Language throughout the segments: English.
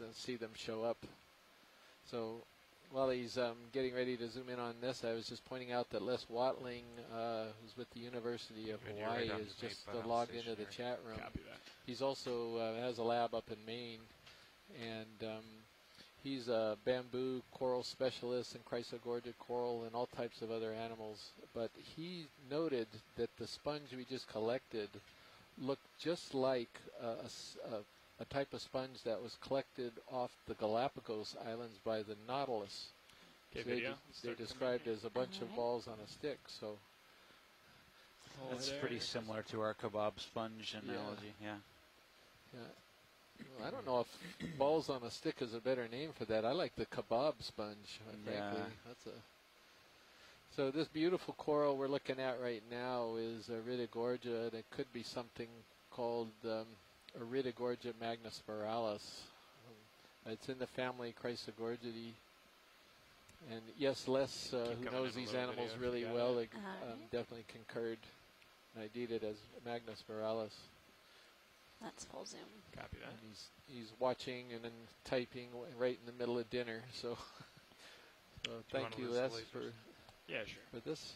and see them show up. So while he's getting ready to zoom in on this, I was just pointing out that Les Watling, who's with the University of Hawaii, is just logged into the chat room. He's also has a lab up in Maine, and he's a bamboo coral specialist and Chrysogorgia coral and all types of other animals. But he noted that the sponge we just collected looked just like a type of sponge that was collected off the Galapagos Islands by the Nautilus. Okay, they described as a bunch of balls on a stick. So that's pretty similar to our kebab sponge analogy. Yeah. Well, I don't know if balls on a stick is a better name for that. I like the kebab sponge, frankly. That's a. So this beautiful coral we're looking at right now is Iridogorgia, and it could be something called Iridogorgia magnus viralis. It's in the family Chrysogorgidae. And yes, Les, who knows these animals really well, definitely concurred and ID'd it as magnus viralis. That's full zoom. Copy that. And he's watching and then typing right in the middle of dinner. So, so thank you, Les, for for this.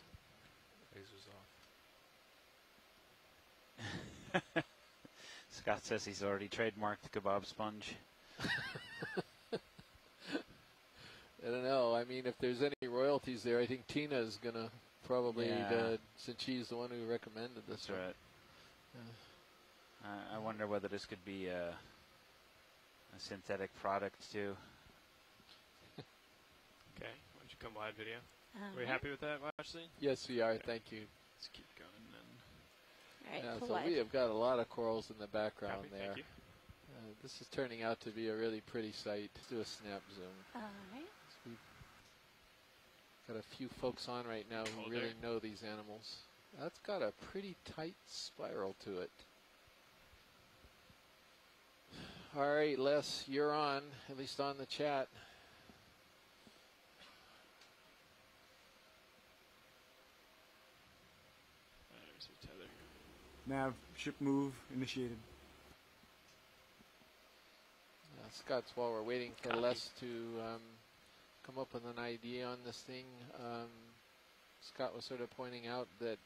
Lasers off. Scott says he's already trademarked kebab sponge. I don't know. I mean, if there's any royalties there, I think Tina is gonna probably since she's the one who recommended this. That's right. I wonder whether this could be a synthetic product, too. Okay, why don't you come live video? Are we happy with that, Ashley? Yes, we are. Okay. Thank you. Let's keep going, then. All right, so live. We have got a lot of corals in the background there. Thank you. This is turning out to be a really pretty sight. Let's do a snap zoom. All right. So we've got a few folks on right now who really know these animals. That's got a pretty tight spiral to it. All right, Les, you're on, at least on the chat. There's a tether. Nav, ship move initiated. Scott's, while we're waiting for Les to come up with an idea on this thing, Scott was sort of pointing out that,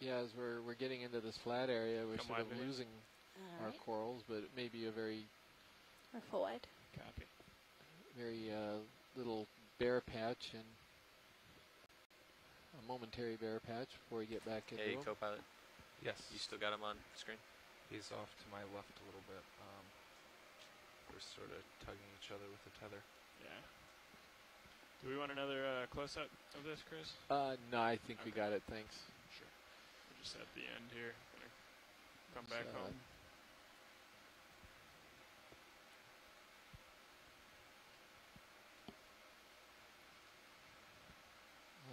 as we're getting into this flat area, we're sort of losing our corals, but it may be a very little bare patch and a momentary bare patch before we get back into them. Co-pilot. Yes. You still got him on screen? He's off to my left a little bit. We're sort of tugging each other with the tether. Yeah. Do we want another close-up of this, Chris? No, I think we got it. Thanks. Sure. We're just at the end here. Come back home.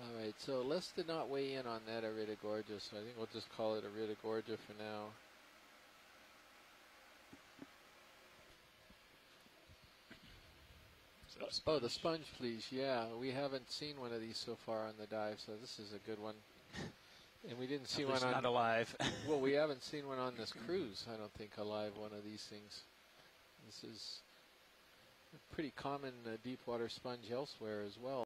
All right, so Les did not weigh in on that Iridogorgia, so I think we'll just call it Iridogorgia for now. Oh, the sponge, please. Yeah, we haven't seen one of these so far on the dive, so this is a good one. And we didn't see one on... not alive. Well, we haven't seen one on this cruise, I don't think, alive, one of these things. This is a pretty common deep water sponge elsewhere as well.